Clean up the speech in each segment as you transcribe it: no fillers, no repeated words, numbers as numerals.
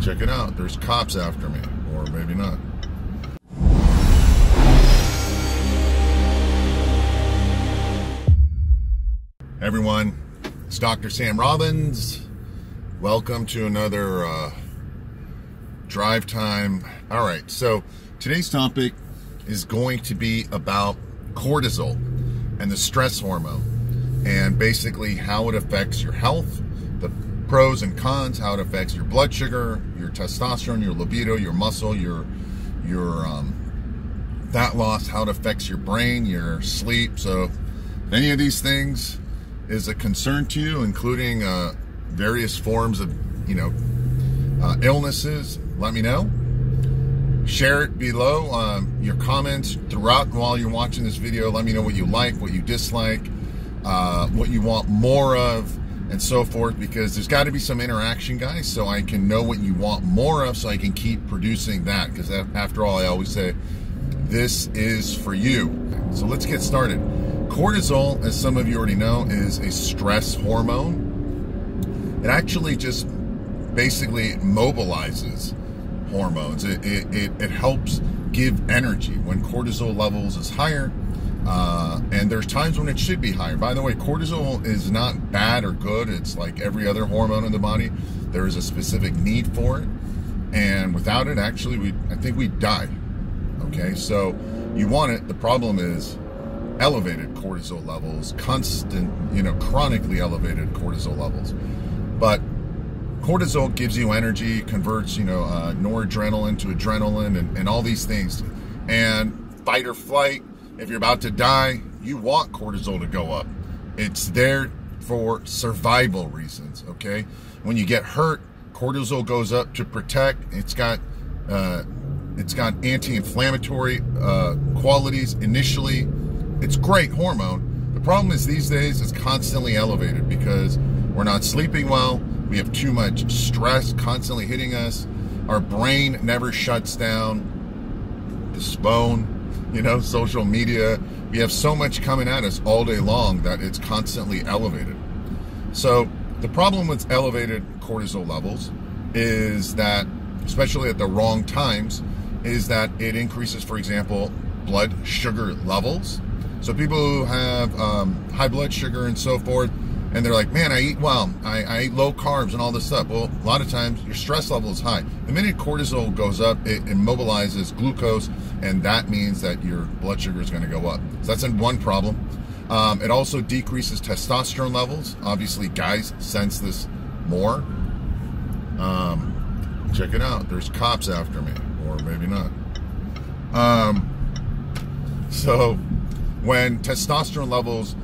Check it out. There's cops after me, or maybe not. Hey everyone, it's Dr. Sam Robbins. Welcome to another drive time. All right, so today's topic is going to be about cortisol and the stress hormone, and basically how it affects your health, the pros and cons, how it affects your blood sugar, your testosterone, your libido, your muscle, your fat loss, how it affects your brain, your sleep. So if any of these things is a concern to you, including various forms of, illnesses, let me know. Share it below, your comments throughout while you're watching this video. Let me know what you like, what you dislike, what you want more of, and so forth, because there's got to be some interaction, guys, so I can know what you want more of so I can keep producing that, because after all, I always say, this is for you. So let's get started. Cortisol, as some of you already know, is a stress hormone. It actually just basically mobilizes hormones. It helps give energy when cortisol levels is higher, and there's times when it should be higher. By the way, cortisol is not bad or good. It's like every other hormone in the body. There is a specific need for it, and without it, actually, I think we die. Okay, so you want it. The problem is elevated cortisol levels, constant, chronically elevated cortisol levels. But cortisol gives you energy, converts, noradrenaline to adrenaline and all these things. And fight or flight, if you're about to die, you want cortisol to go up. It's there for survival reasons, okay? When you get hurt, cortisol goes up to protect. It's got anti-inflammatory qualities initially. It's great hormone. The problem is these days it's constantly elevated because we're not sleeping well. We have too much stress constantly hitting us. Our brain never shuts down. This phone, social media. We have so much coming at us all day long that it's constantly elevated. So the problem with elevated cortisol levels is that, especially at the wrong times, is that it increases, for example, blood sugar levels. So people who have high blood sugar and so forth, and they're like, man, I eat well, I eat low carbs and all this stuff. Well, a lot of times your stress level is high. The minute cortisol goes up, it immobilizes glucose, and that means that your blood sugar is gonna go up. So that's one problem. It also decreases testosterone levels. Obviously, guys sense this more. Check it out, there's cops after me, or maybe not. So when testosterone levels,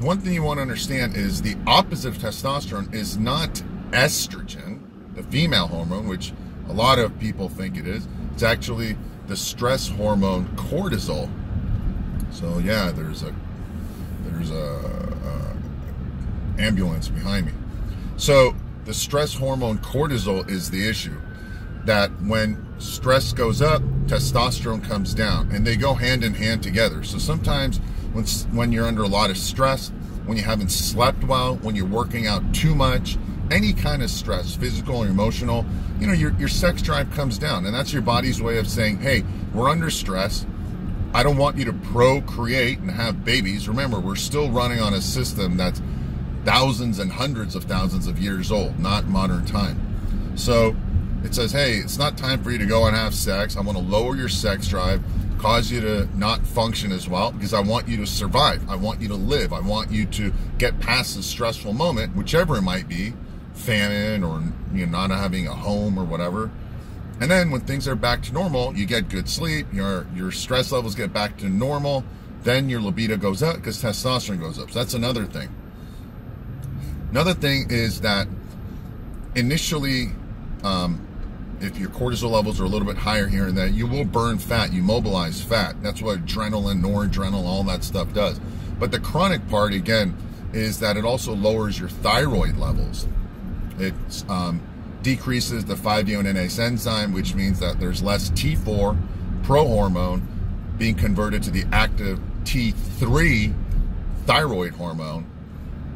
one thing you want to understand is the opposite of testosterone is not estrogen, the female hormone, which a lot of people think it is. It's actually the stress hormone cortisol. So yeah, there's a ambulance behind me. So the stress hormone cortisol is the issue, that when stress goes up, testosterone comes down, and they go hand in hand together. So sometimes when you're under a lot of stress, when you haven't slept well, when you're working out too much, any kind of stress, physical or emotional, your sex drive comes down, and that's your body's way of saying, hey, we're under stress. I don't want you to procreate and have babies. Remember, we're still running on a system that's thousands and hundreds of thousands of years old, not modern time. So it says, hey, it's not time for you to go and have sex. I'm going to lower your sex drive, cause you to not function as well, because I want you to survive. I want you to live. I want you to get past this stressful moment, whichever it might be, famine or not having a home or whatever. And then when things are back to normal, you get good sleep, your stress levels get back to normal, then your libido goes up because testosterone goes up. So that's another thing. Another thing is that initially, if your cortisol levels are a little bit higher here and that, you will burn fat, you mobilize fat. That's what adrenaline, noradrenaline, all that stuff does. But the chronic part, again, is that it also lowers your thyroid levels. It decreases the 5-deiodinase enzyme, which means that there's less T4 prohormone being converted to the active T3 thyroid hormone,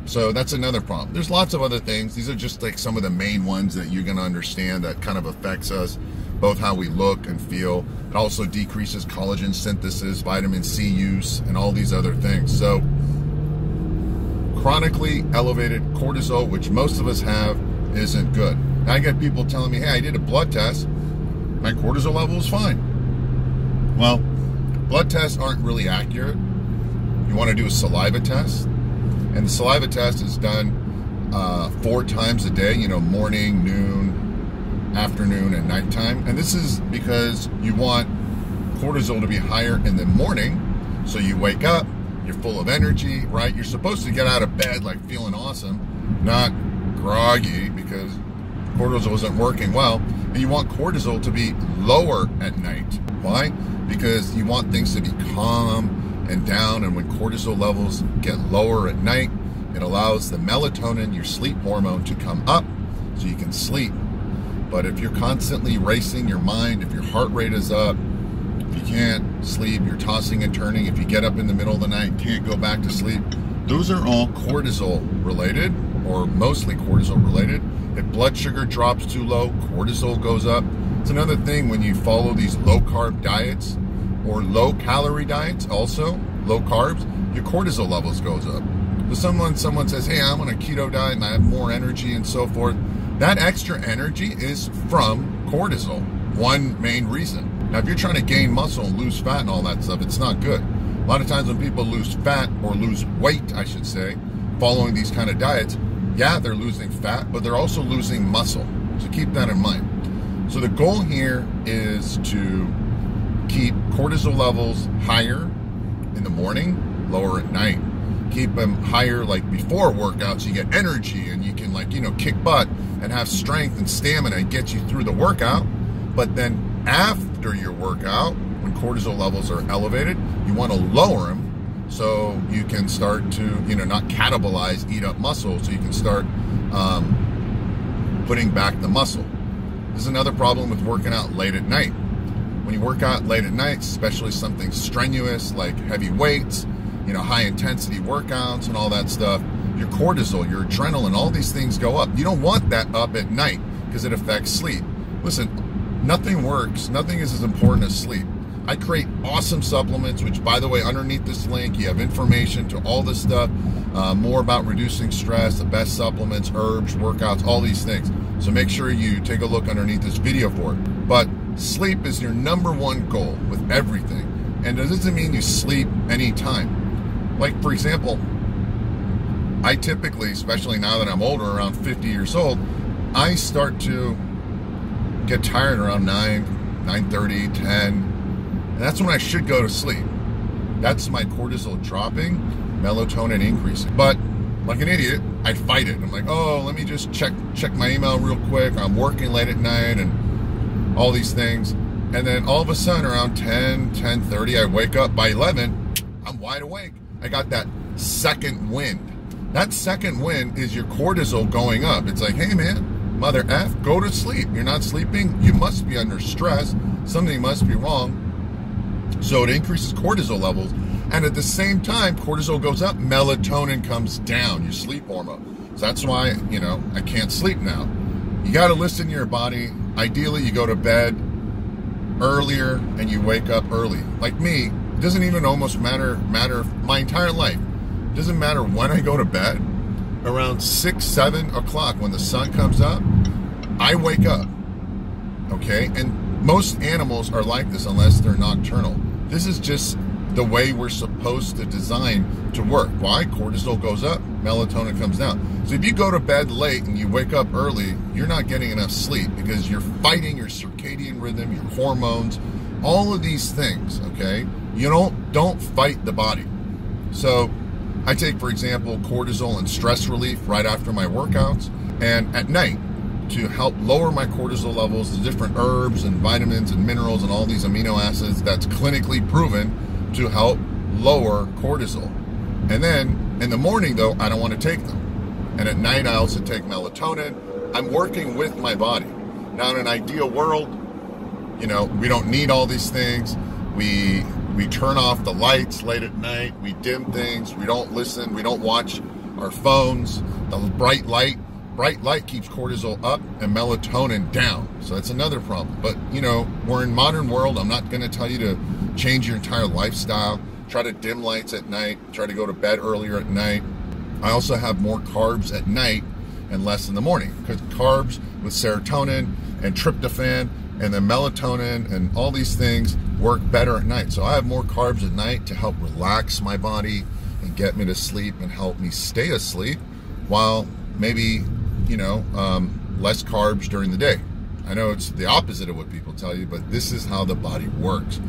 So that's another problem. There's lots of other things. These are just like some of the main ones that you're going to understand that kind of affects us, both how we look and feel. It also decreases collagen synthesis, vitamin C use, and all these other things. So chronically elevated cortisol, which most of us have, isn't good. I get people telling me, hey, I did a blood test. My cortisol level is fine. Well, blood tests aren't really accurate. You want to do a saliva test. And the saliva test is done 4 times a day, you know, morning, noon, afternoon, and nighttime. And this is because you want cortisol to be higher in the morning. So you wake up, you're full of energy, right? You're supposed to get out of bed like feeling awesome, not groggy because cortisol isn't working well. And you want cortisol to be lower at night. Why? Because you want things to be calm and down, and when cortisol levels get lower at night, it allows the melatonin, your sleep hormone, to come up so you can sleep. But if you're constantly racing your mind, if your heart rate is up, if you can't sleep, you're tossing and turning, if you get up in the middle of the night, can't go back to sleep, those are all cortisol related, or mostly cortisol related. If blood sugar drops too low, cortisol goes up. It's another thing when you follow these low carb diets, or low-calorie diets, also low carbs, your cortisol levels goes up. So someone says, hey, I'm on a keto diet and I have more energy and so forth. That extra energy is from cortisol, one main reason. Now, if you're trying to gain muscle and lose fat and all that stuff, it's not good. A lot of times when people lose fat or lose weight, I should say, following these kind of diets, yeah, they're losing fat, but they're also losing muscle. So keep that in mind. So the goal here is to keep cortisol levels higher in the morning, lower at night. Keep them higher like before workouts, so you get energy and you can, like, you know, kick butt and have strength and stamina and get you through the workout. But then after your workout, when cortisol levels are elevated, you want to lower them so you can start to, you know, not catabolize, eat up muscle, so you can start putting back the muscle. There's another problem with working out late at night. When you work out late at night, especially something strenuous like heavy weights, you know, high intensity workouts and all that stuff, your cortisol, your adrenaline, all these things go up. You don't want that up at night because it affects sleep. Listen, nothing works. Nothing is as important as sleep. I create awesome supplements, which, by the way, underneath this link, you have information to all this stuff, more about reducing stress, the best supplements, herbs, workouts, all these things. So make sure you take a look underneath this video for it. But sleep is your #1 goal with everything. And it doesn't mean you sleep anytime. Like, for example, I typically, especially now that I'm older, around 50 years old, I start to get tired around 9, 9:30, 10. And that's when I should go to sleep. That's my cortisol dropping, melatonin increasing. But like an idiot, I fight it. I'm like, oh, let me just check my email real quick. I'm working late at night and all these things. And then all of a sudden around 10, 10:30, I wake up. By 11, I'm wide awake. I got that second wind. That second wind is your cortisol going up. It's like, hey man, mother F, go to sleep. You're not sleeping. You must be under stress. Something must be wrong. So it increases cortisol levels. And at the same time, cortisol goes up, melatonin comes down, your sleep hormone. So that's why, you know, I can't sleep now. You got to listen to your body. Ideally, you go to bed earlier and you wake up early. Like me, it doesn't even almost matter my entire life. It doesn't matter when I go to bed. Around 6, 7 o'clock when the sun comes up, I wake up, okay? And most animals are like this unless they're nocturnal. This is just the way we're supposed to design to work. Why? Cortisol goes up, melatonin comes down. So if you go to bed late and you wake up early, you're not getting enough sleep because you're fighting your circadian rhythm, your hormones, all of these things, okay? You don't fight the body. So I take, for example, cortisol and stress relief right after my workouts and at night to help lower my cortisol levels, the different herbs and vitamins and minerals and all these amino acids that's clinically proven to help lower cortisol. And then in the morning though, I don't want to take them. And at night I also take melatonin. I'm working with my body. Now in an ideal world, you know, we don't need all these things. We turn off the lights late at night. We dim things. We don't listen. We don't watch our phones, the bright light. Bright light keeps cortisol up and melatonin down. So that's another problem. But, you know, we're in modern world. I'm not going to tell you to change your entire lifestyle. Try to dim lights at night. Try to go to bed earlier at night. I also have more carbs at night and less in the morning, because carbs with serotonin and tryptophan and then melatonin and all these things work better at night. So I have more carbs at night to help relax my body and get me to sleep and help me stay asleep, while maybe, you know, less carbs during the day. I know it's the opposite of what people tell you, but this is how the body works,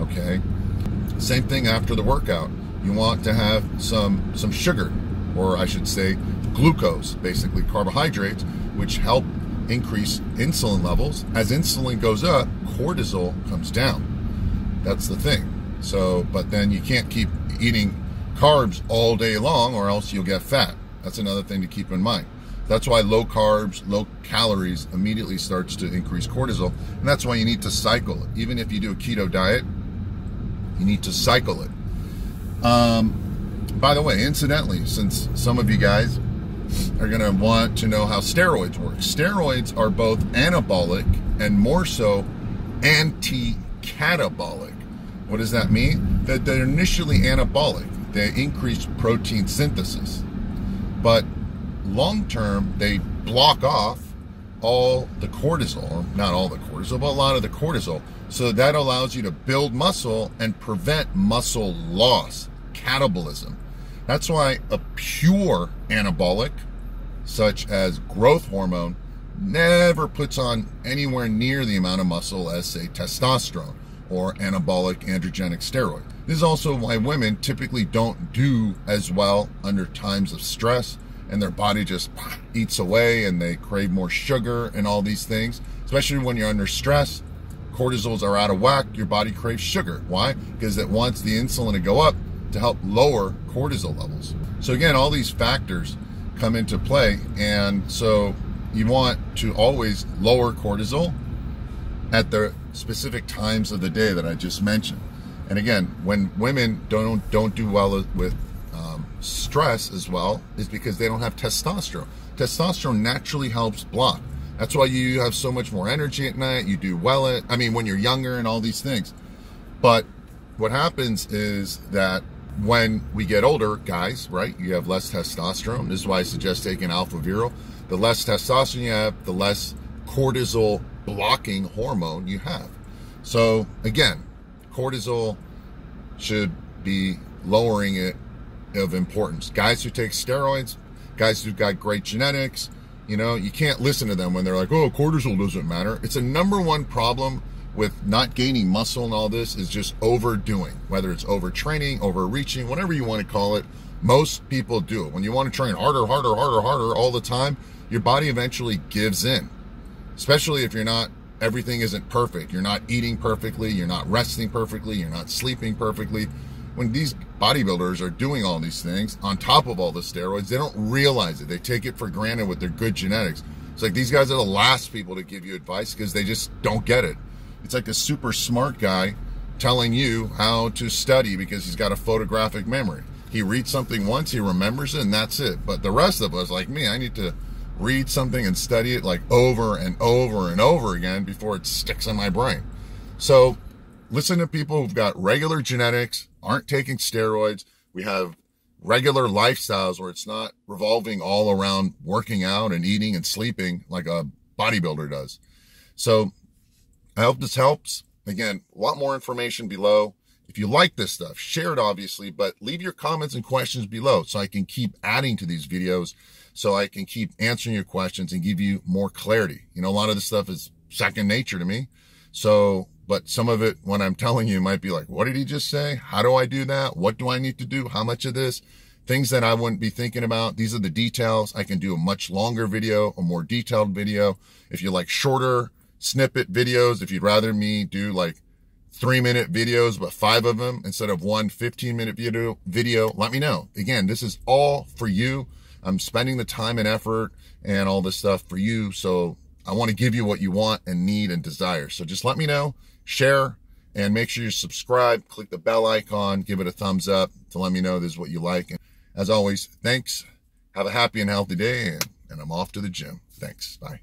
okay? Same thing after the workout. You want to have some sugar, or I should say glucose, basically carbohydrates, which help increase insulin levels. As insulin goes up, cortisol comes down. That's the thing. So, but then you can't keep eating carbs all day long, or else you'll get fat. That's another thing to keep in mind. That's why low carbs, low calories immediately starts to increase cortisol. And that's why you need to cycle it. Even if you do a keto diet, you need to cycle it. By the way, incidentally, since some of you guys are going to want to know how steroids work. Steroids are both anabolic and more so anti-catabolic. What does that mean? That they're initially anabolic. They increase protein synthesis. But long-term, they block off all the cortisol, or not all the cortisol, but a lot of the cortisol. So that allows you to build muscle and prevent muscle loss, catabolism. That's why a pure anabolic, such as growth hormone, never puts on anywhere near the amount of muscle as, say, testosterone or anabolic androgenic steroid. This is also why women typically don't do as well under times of stress, and their body just eats away and they crave more sugar and all these things. Especially when you're under stress, cortisols are out of whack, your body craves sugar. Why? Because it wants the insulin to go up to help lower cortisol levels. So again, all these factors come into play, and so you want to always lower cortisol at the specific times of the day that I just mentioned. And again, when women don't do well with stress as well, is because they don't have testosterone. Testosterone naturally helps block. That's why you have so much more energy at night, you do well at, I mean, when you're younger and all these things. But what happens is that when we get older, guys, right, you have less testosterone. This is why I suggest taking alpha viral. The less testosterone you have, the less cortisol blocking hormone you have. So again, cortisol should be lowering it of importance. Guys who take steroids, guys who've got great genetics, you know, you can't listen to them when they're like, oh, cortisol doesn't matter. It's a number one problem with not gaining muscle and all this is just overdoing, whether it's overtraining, overreaching, whatever you want to call it. Most people do it. When you want to train harder, harder, harder, harder all the time, your body eventually gives in, especially if you're not, everything isn't perfect. You're not eating perfectly. You're not resting perfectly. You're not sleeping perfectly. When these bodybuilders are doing all these things on top of all the steroids, they don't realize it. They take it for granted with their good genetics. It's like these guys are the last people to give you advice because they just don't get it. It's like a super smart guy telling you how to study because he's got a photographic memory. He reads something once, he remembers it, and that's it. But the rest of us, like me, I need to read something and study it like over and over and over again before it sticks in my brain. So listen to people who've got regular genetics, aren't taking steroids. We have regular lifestyles where it's not revolving all around working out and eating and sleeping like a bodybuilder does. So I hope this helps. Again, a lot more information below. If you like this stuff, share it obviously, but leave your comments and questions below so I can keep adding to these videos, so I can keep answering your questions and give you more clarity. You know, a lot of this stuff is second nature to me. So, but some of it, when I'm telling you, might be like, what did he just say? How do I do that? What do I need to do? How much of this? Things that I wouldn't be thinking about. These are the details. I can do a much longer video, a more detailed video. If you like shorter snippet videos, if you'd rather me do like 3-minute videos, but 5 of them instead of one 15-minute video, let me know. Again, this is all for you. I'm spending the time and effort and all this stuff for you. So I want to give you what you want and need and desire. So just let me know. Share, and make sure you subscribe, click the bell icon, give it a thumbs up to let me know this is what you like. And as always, thanks Have a happy and healthy day, and I'm off to the gym. Thanks. Bye.